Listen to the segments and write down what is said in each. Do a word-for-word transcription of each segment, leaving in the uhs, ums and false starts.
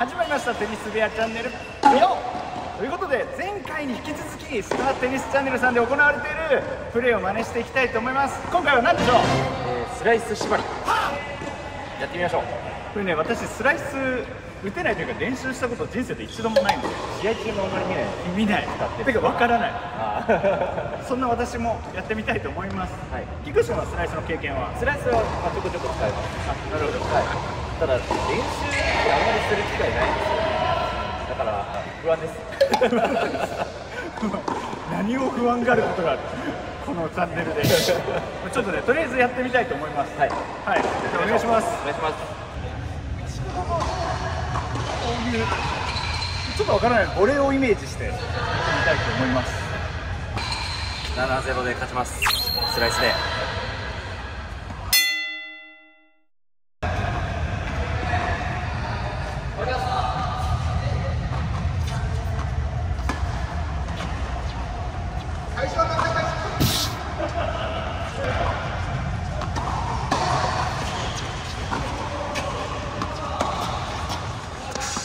始まりましたテニス部屋チャンネルよということで、前回に引き続きスターテニスチャンネルさんで行われているプレーを真似していきたいと思います。今回は何でしょう、えー、スライス縛りやってみましょう。これね、私スライス打てないというか練習したこと人生で一度もないので、試合中もあんまり見ない見ないっていうか分からないそんな私もやってみたいと思います。はい、菊池のスライスの経験は？スライスはちょこちょこ使えます。あ、なるほど。はい、ただ練習ってあんまりする機会ないんですよね。だから不安です何を不安があることがあるこのチャンネルでちょっとね、とりあえずやってみたいと思います。はい、はい、お願いします。お願いします。こういうちょっとわからないお礼をイメージしてやってみたいと思います。 ななたいゼロ で勝ちます。スライスで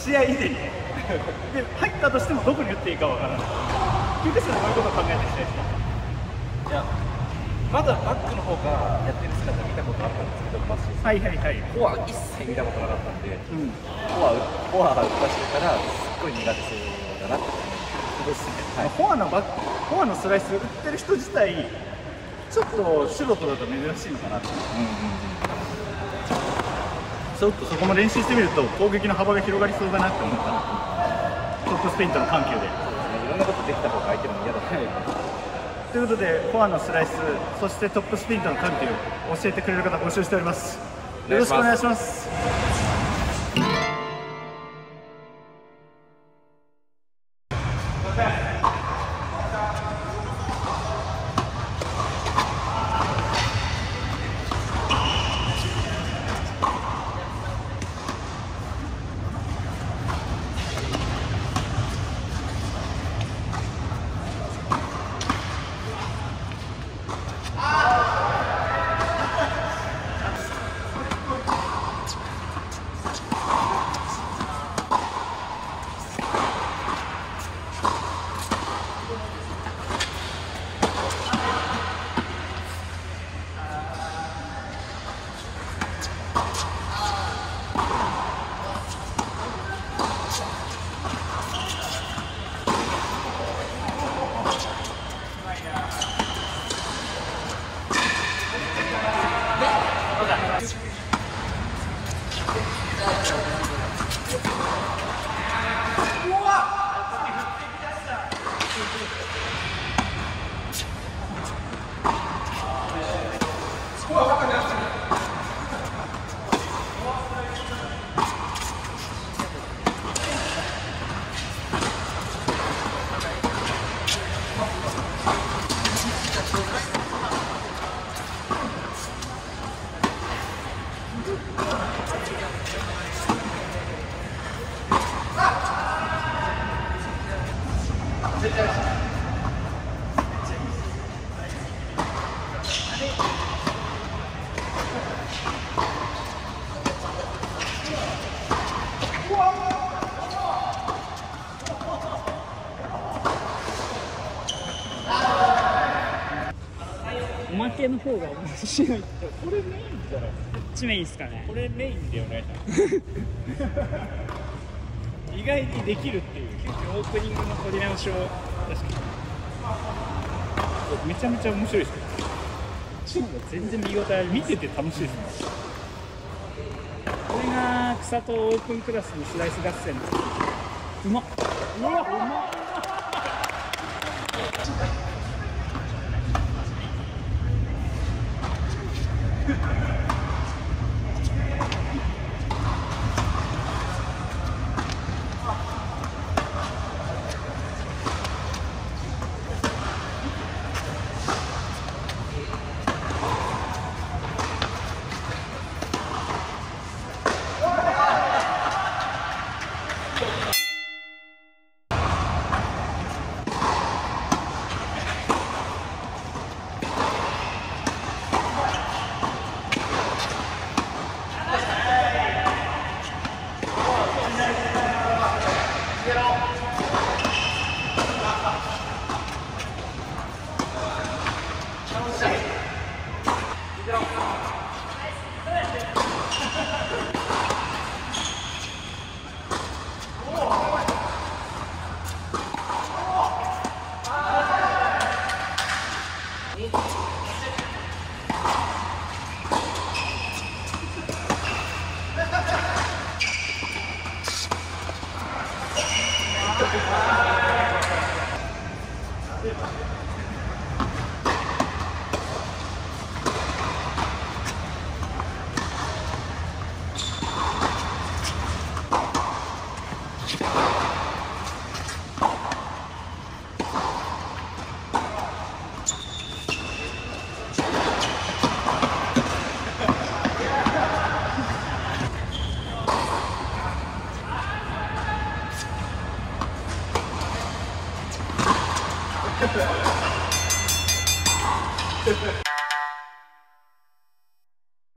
試合以前にで入ったとしてもどこに打っていいかわからない。キューティスのこういうことを考えて試合したいや、まだバックの方がやってる姿見たことあったんですけど、マッシュさんフォア一切見たことなかったんで、うん、フォアフォアが打たしてからすっごい苦手そうだなって思います。はい、フォアのバックフォアのスライス打ってる人自体ちょっと素人だと珍しいのかなって。ちょっとそこも練習してみると攻撃の幅が広がりそうだなって思ったの、トップスペインとの緩急で。いろんなことできた方が相手も嫌だね。ということで、フォアのスライス、そしてトップスペインとの緩急を教えてくれる方募集しております。よろしくお願いします。まけの方が面白い。これメインじゃないですか。こっちメインですかね。これメインだよね。意外にできるっていう。オープニングの撮り直しを確かにめちゃめちゃ面白いですけど、こっちの方が全然見応えあり、見てて楽しいですね。これが草とオープンクラスのスライス合戦です。うまっ、うわっ、うまっ。Ha ha ha.